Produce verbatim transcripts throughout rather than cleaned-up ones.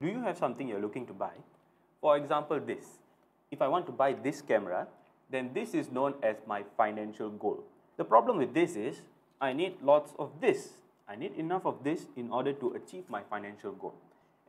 Do you have something you're looking to buy? For example, this. If I want to buy this camera, then this is known as my financial goal. The problem with this is I need lots of this. I need enough of this in order to achieve my financial goal.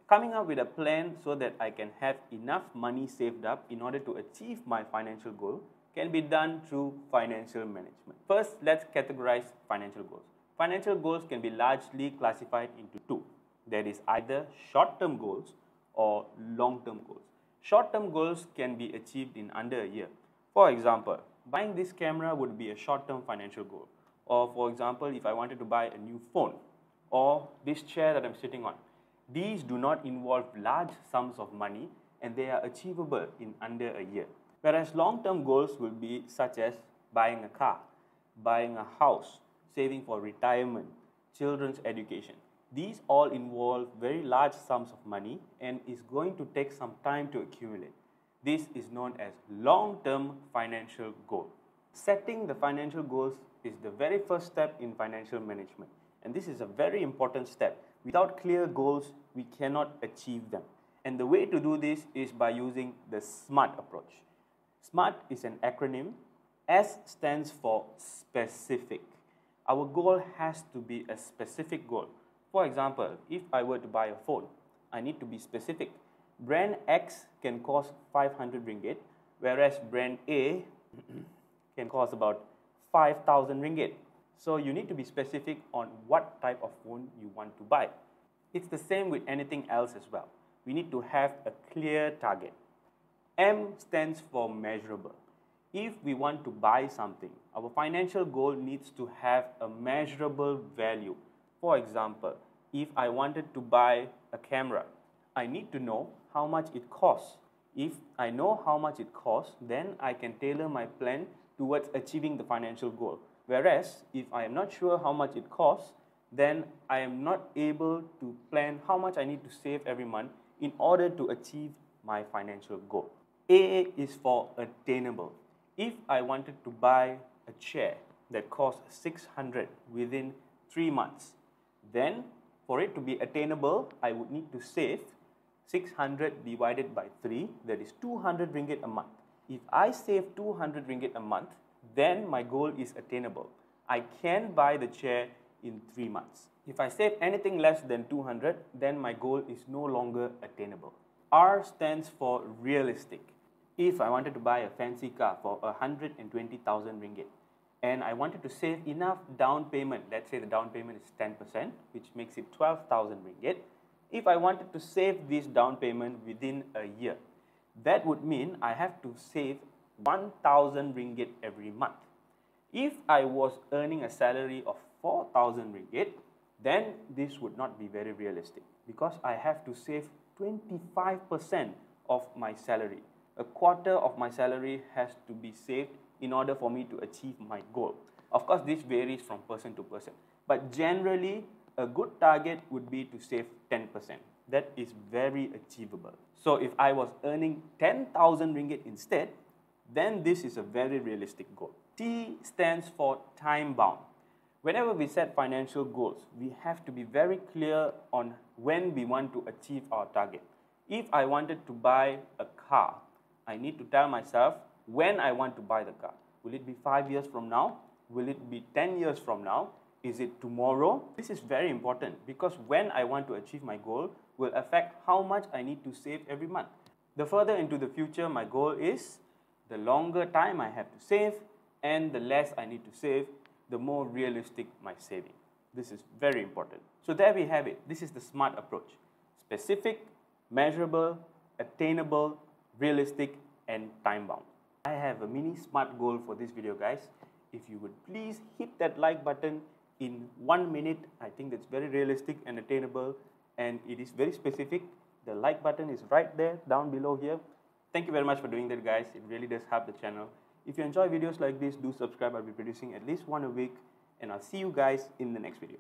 Coming up with a plan so that I can have enough money saved up in order to achieve my financial goal can be done through financial management. First, let's categorize financial goals. Financial goals can be largely classified into two. There is either short-term goals or long-term goals. Short-term goals can be achieved in under a year. For example, buying this camera would be a short-term financial goal. Or for example, if I wanted to buy a new phone or this chair that I'm sitting on. These do not involve large sums of money and they are achievable in under a year. Whereas long-term goals will be such as buying a car, buying a house, saving for retirement, children's education. These all involve very large sums of money and is going to take some time to accumulate. This is known as long-term financial goal. Setting the financial goals is the very first step in financial management, and this is a very important step. Without clear goals, we cannot achieve them. And the way to do this is by using the SMART approach. SMART is an acronym. S stands for specific. Our goal has to be a specific goal. For example, if I were to buy a phone, I need to be specific. Brand X can cost five hundred ringgit, whereas brand A can cost about five thousand ringgit. So you need to be specific on what type of phone you want to buy. It's the same with anything else as well. We need to have a clear target. M stands for measurable. If we want to buy something, our financial goal needs to have a measurable value. For example, if I wanted to buy a camera, I need to know how much it costs. If I know how much it costs, then I can tailor my plan towards achieving the financial goal. Whereas, if I am not sure how much it costs, then I am not able to plan how much I need to save every month in order to achieve my financial goal. A is for attainable. If I wanted to buy a chair that costs six hundred within three months, then for it to be attainable, I would need to save six hundred divided by three, that is two hundred ringgit a month. If I save two hundred ringgit a month, then my goal is attainable. I can buy the chair in three months. If I save anything less than two hundred, then my goal is no longer attainable. R stands for realistic. If I wanted to buy a fancy car for one hundred twenty thousand ringgit and I wanted to save enough down payment, let's say the down payment is ten percent, which makes it twelve thousand ringgit. If I wanted to save this down payment within a year, that would mean I have to save one thousand ringgit every month. If I was earning a salary of four thousand ringgit, then this would not be very realistic because I have to save twenty-five percent of my salary. A quarter of my salary has to be saved in order for me to achieve my goal. Of course, this varies from person to person, but generally, a good target would be to save ten percent. That is very achievable. So if I was earning ten thousand ringgit instead, then this is a very realistic goal. T stands for time bound. Whenever we set financial goals, we have to be very clear on when we want to achieve our target. If I wanted to buy a car, I need to tell myself when I want to buy the car. Will it be five years from now? Will it be ten years from now? Is it tomorrow? This is very important because when I want to achieve my goal will affect how much I need to save every month. The further into the future my goal is, the longer time I have to save and the less I need to save, the more realistic my saving. This is very important. So there we have it. This is the SMART approach. Specific, measurable, attainable, realistic, and time-bound. I have a mini SMART goal for this video, guys. If you would please hit that like button in one minute. I think that's very realistic and attainable, and it is very specific. The like button is right there, down below here. Thank you very much for doing that, guys. It really does help the channel. If you enjoy videos like this, do subscribe. I'll be producing at least one a week, and I'll see you guys in the next video.